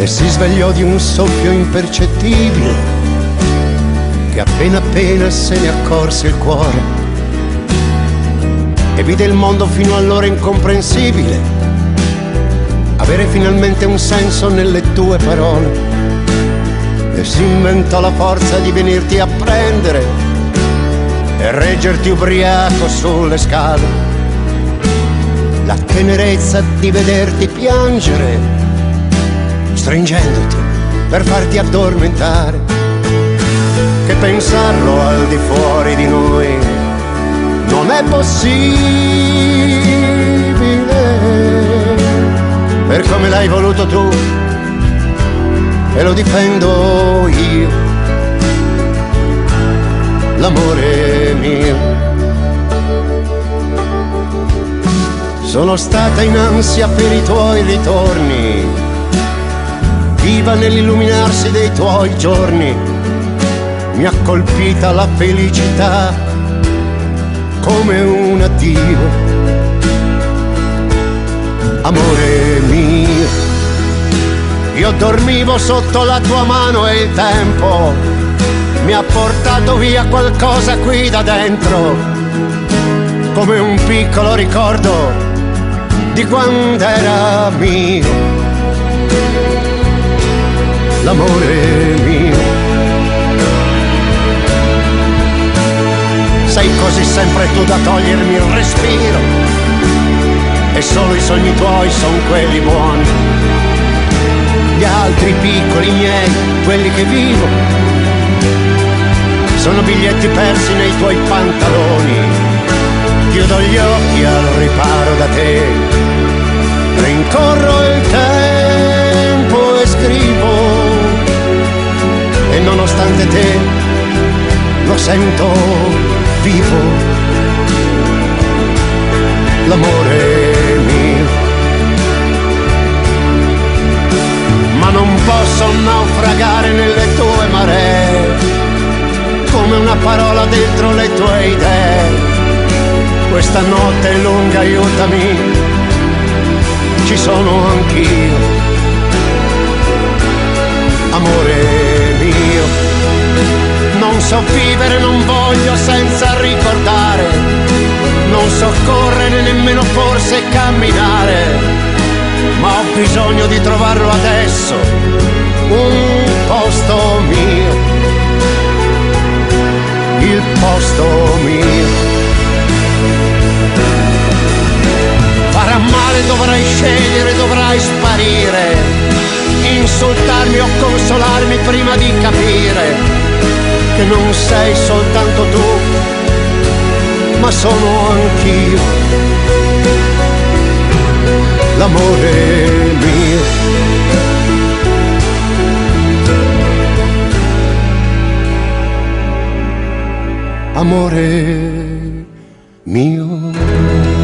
e si svegliò di un soffio impercettibile che appena appena se ne accorse il cuore, e vide il mondo fino allora incomprensibile avere finalmente un senso nelle tue parole. E si inventò la forza di venirti a prendere e reggerti ubriaco sulle scale, la tenerezza di vederti piangere stringendoti per farti addormentare, che pensarlo al di fuori di noi non è possibile per come l'hai voluto tu, e lo difendo io, l'amore mio. Sono stata in ansia per i tuoi ritorni, viva nell'illuminarsi dei tuoi giorni, mi ha colpita la felicità come un addio, amore mio. Io dormivo sotto la tua mano e il tempo mi ha portato via qualcosa qui da dentro, come un piccolo ricordo di quando era mio, l'amore mio. Sei così sempre tu da togliermi il respiro, e solo i sogni tuoi sono quelli buoni, gli altri piccoli miei, quelli che vivo, sono biglietti persi nei tuoi pantaloni. Chiudo gli occhi al riparo da te, rincorro il tempo e scrivo, e nonostante te lo sento vivo, l'amore mio. Non posso naufragare nelle tue maree, come una parola dentro le tue idee. Questa notte è lunga, aiutami, ci sono anch'io, amore mio. Non so vivere, non voglio senza ricordare, non so correre, nemmeno forse camminare, ma ho bisogno di trovarlo adesso, un posto mio, il posto mio. Farà male, dovrai scegliere, dovrai sparire, insultarmi o consolarmi prima di capire che non sei soltanto tu, ma sono anch'io, l'amore mio. Amore mio.